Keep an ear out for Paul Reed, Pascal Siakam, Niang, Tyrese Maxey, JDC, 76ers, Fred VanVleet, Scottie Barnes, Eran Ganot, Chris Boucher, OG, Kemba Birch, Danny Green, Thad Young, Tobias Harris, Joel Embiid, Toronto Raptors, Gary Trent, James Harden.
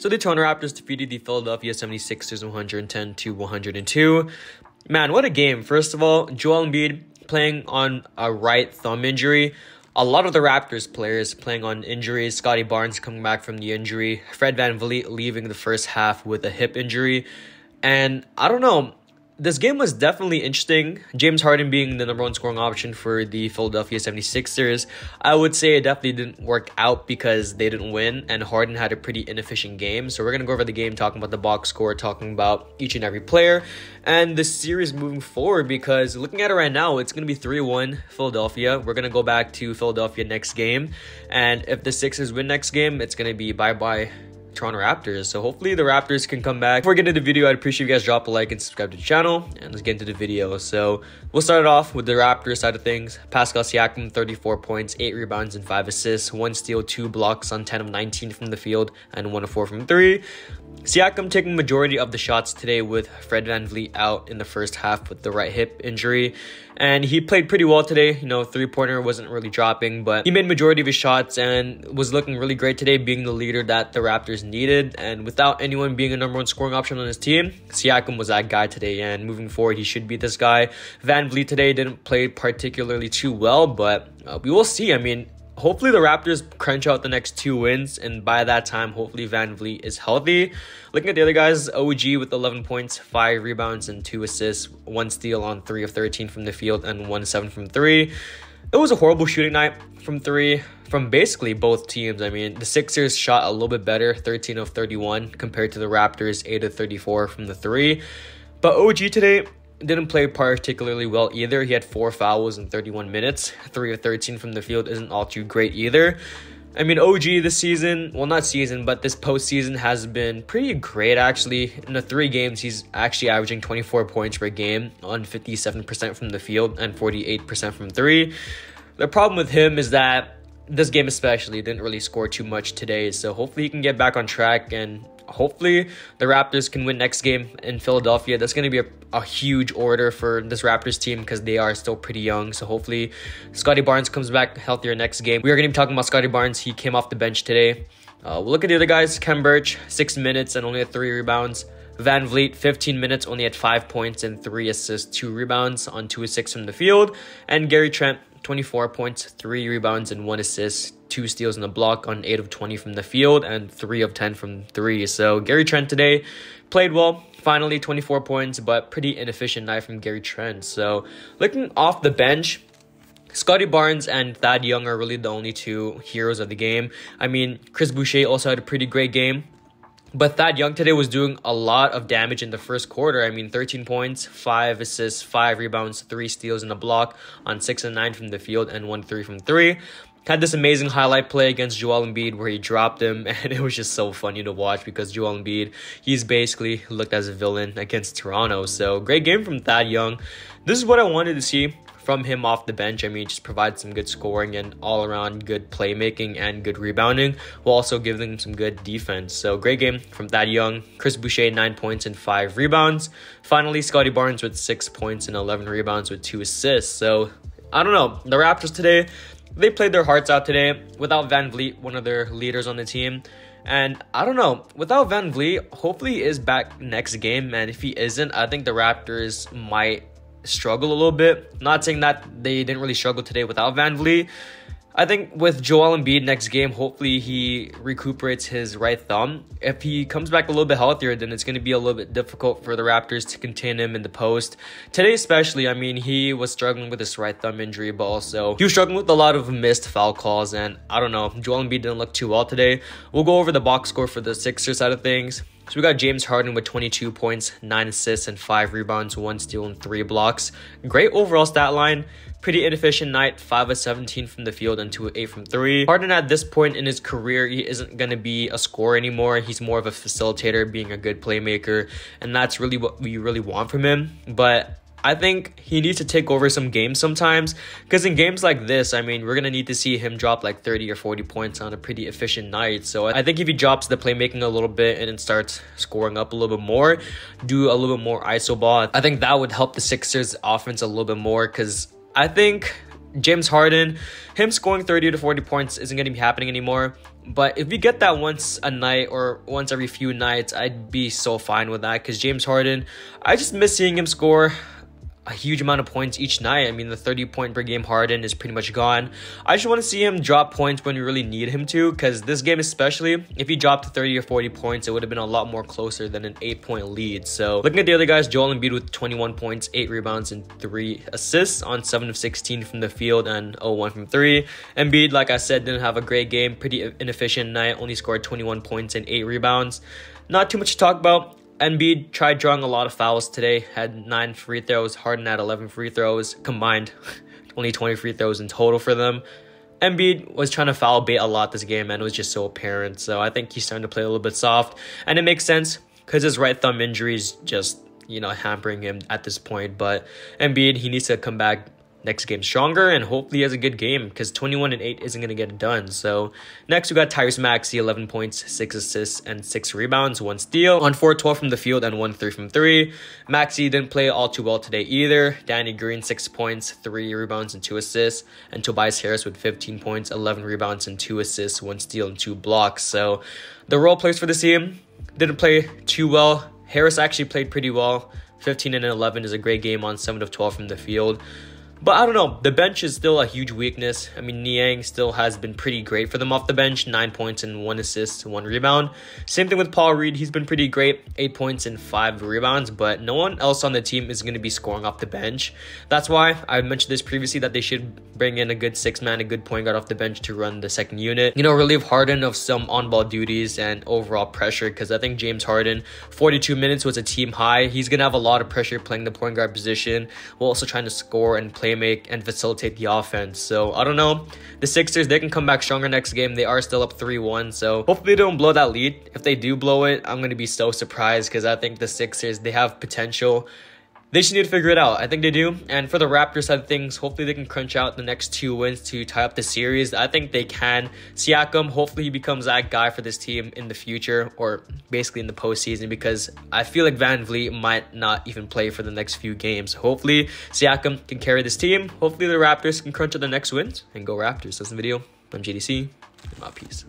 So the Toronto Raptors defeated the Philadelphia 76ers 110-102. Man, what a game. First of all, Joel Embiid playing on a right thumb injury. A lot of the Raptors players playing on injuries. Scottie Barnes coming back from the injury. Fred VanVleet leaving the first half with a hip injury. And I don't know. This game was definitely interesting. James Harden being the number one scoring option for the Philadelphia 76ers. I would say it definitely didn't work out because they didn't win and Harden had a pretty inefficient game. So we're going to go over the game, talking about the box score, talking about each and every player and the series moving forward, because looking at it right now, it's going to be 3-1 Philadelphia. We're going to go back to Philadelphia next game. And if the Sixers win next game, it's going to be bye-bye Toronto Raptors. So hopefully the Raptors can come back. Before we get into the video, I'd appreciate you guys drop a like and subscribe to the channel, and let's get into the video. So we'll start it off with the Raptors side of things. Pascal Siakam, 34 points, 8 rebounds and 5 assists, 1 steal, 2 blocks on 10 of 19 from the field and 1 of 4 from 3. Siakam taking majority of the shots today, with Fred VanVleet out in the first half with the right hip injury. And he played pretty well today. You know, three-pointer wasn't really dropping, but he made majority of his shots and was looking really great today, being the leader that the Raptors needed. And without anyone being a number one scoring option on his team, Siakam was that guy today. And moving forward, he should be this guy. VanVleet today didn't play particularly too well, but we will see. I mean, hopefully the Raptors crunch out the next two wins, and by that time, hopefully VanVleet is healthy. Looking at the other guys, OG with 11 points, 5 rebounds, and 2 assists, 1 steal on 3 of 13 from the field, and 1-7 from 3. It was a horrible shooting night from 3 from basically both teams. I mean, the Sixers shot a little bit better, 13 of 31, compared to the Raptors, 8 of 34 from the 3. But OG today didn't play particularly well either. He had 4 fouls in 31 minutes. 3 of 13 from the field isn't all too great either. I mean, OG this season, well, not season, but this postseason has been pretty great, actually. In the 3 games, he's actually averaging 24 points per game on 57% from the field and 48% from 3. The problem with him is that this game especially didn't really score too much today. So hopefully he can get back on track, and hopefully the Raptors can win next game in Philadelphia. That's going to be a huge order for this Raptors team because they are still pretty young. So hopefully Scottie Barnes comes back healthier next game. We are going to be talking about Scottie Barnes. He came off the bench today. We'll look at the other guys. Kemba Birch, 6 minutes and only had 3 rebounds. VanVleet, 15 minutes, only had 5 points and 3 assists, 2 rebounds on 2 of 6 from the field. And Gary Trent, 24 points, 3 rebounds and 1 assist, 2 steals in the block on 8 of 20 from the field and 3 of 10 from 3. So Gary Trent today played well, finally 24 points, but pretty inefficient night from Gary Trent. So looking off the bench, Scottie Barnes and Thad Young are really the only two heroes of the game. I mean, Chris Boucher also had a pretty great game, but Thad Young today was doing a lot of damage in the first quarter. I mean, 13 points, 5 assists, 5 rebounds, 3 steals and a block on 6 and 9 from the field and 1-3 from 3. Had this amazing highlight play against Joel Embiid where he dropped him, and it was just so funny to watch because Joel Embiid, he's basically looked as a villain against Toronto. So great game from Thad Young. This is what I wanted to see from him off the bench. I mean, just provide some good scoring and all around good playmaking and good rebounding, while also giving them some good defense. So great game from Thad Young. Chris Boucher, 9 points and 5 rebounds. Finally, Scottie Barnes with 6 points and 11 rebounds with 2 assists. So I don't know, the Raptors today, they played their hearts out today without VanVleet, one of their leaders on the team. And I don't know, without VanVleet, hopefully he is back next game. And if he isn't, I think the Raptors might struggle a little bit. Not saying that they didn't really struggle today without VanVleet. I think with Joel Embiid next game, hopefully he recuperates his right thumb. If he comes back a little bit healthier, then it's going to be a little bit difficult for the Raptors to contain him in the post. Today especially, I mean, he was struggling with his right thumb injury, but also he was struggling with a lot of missed foul calls. And I don't know, Joel Embiid didn't look too well today. We'll go over the box score for the Sixers side of things. So we got James Harden with 22 points, 9 assists, and 5 rebounds, 1 steal, and 3 blocks. Great overall stat line. Pretty inefficient night, 5 of 17 from the field and 2 of 8 from 3. Harden at this point in his career, he isn't going to be a scorer anymore. He's more of a facilitator, being a good playmaker. And that's really what we really want from him. But I think he needs to take over some games sometimes, because in games like this, I mean, we're going to need to see him drop like 30 or 40 points on a pretty efficient night. So I think if he drops the playmaking a little bit and then starts scoring up a little bit more, do a little bit more iso ball, I think that would help the Sixers offense a little bit more, because I think James Harden, him scoring 30 to 40 points isn't going to be happening anymore. But if we get that once a night or once every few nights, I'd be so fine with that, because James Harden, I just miss seeing him score a huge amount of points each night. I mean, the 30-point per game Harden is pretty much gone. I just want to see him drop points when we really need him to, because this game especially, if he dropped 30 or 40 points, it would have been a lot more closer than an 8-point lead. So looking at the other guys, Joel Embiid with 21 points, 8 rebounds, and 3 assists on 7 of 16 from the field and 0-1 from 3. Embiid, like I said, didn't have a great game, pretty inefficient night, only scored 21 points and 8 rebounds. Not too much to talk about. Embiid tried drawing a lot of fouls today, had 9 free throws, Harden had 11 free throws, combined only 20 free throws in total for them. Embiid was trying to foul bait a lot this game, and it was just so apparent. So I think he's starting to play a little bit soft, and it makes sense because his right thumb injury is just, you know, hampering him at this point. But Embiid, he needs to come back next game stronger, and hopefully he has a good game, because 21 and 8 isn't going to get it done. So next we got Tyrese Maxey, 11 points, 6 assists, and 6 rebounds, 1 steal on 4-12 from the field and 1-3 from 3. Maxey didn't play all too well today either. Danny Green, 6 points, 3 rebounds, and 2 assists. And Tobias Harris with 15 points, 11 rebounds, and 2 assists, 1 steal, and 2 blocks. So the role players for this team didn't play too well. Harris actually played pretty well. 15 and 11 is a great game on 7 of 12 from the field. But I don't know, the bench is still a huge weakness. I mean, Niang still has been pretty great for them off the bench. 9 points and 1 assist, 1 rebound. Same thing with Paul Reed. He's been pretty great. 8 points and 5 rebounds. But no one else on the team is going to be scoring off the bench. That's why I mentioned this previously, that they should bring in a good 6-man, a good point guard off the bench to run the second unit. You know, relieve Harden of some on-ball duties and overall pressure. Because I think James Harden, 42 minutes was a team high. He's going to have a lot of pressure playing the point guard position, while also trying to score and play, make and facilitate the offense. So I don't know, the Sixers, they can come back stronger next game. They are still up 3-1, so hopefully they don't blow that lead. If they do blow it, I'm going to be so surprised, because I think the Sixers, they have potential. They just need to figure it out. I think they do. And for the Raptors side of things, hopefully they can crunch out the next 2 wins to tie up the series. I think they can. Siakam, hopefully he becomes that guy for this team in the future, or basically in the postseason, because I feel like VanVleet might not even play for the next few games. Hopefully Siakam can carry this team. Hopefully the Raptors can crunch out the next wins, and go Raptors. That's the video. I'm JDC. I'm out. Peace.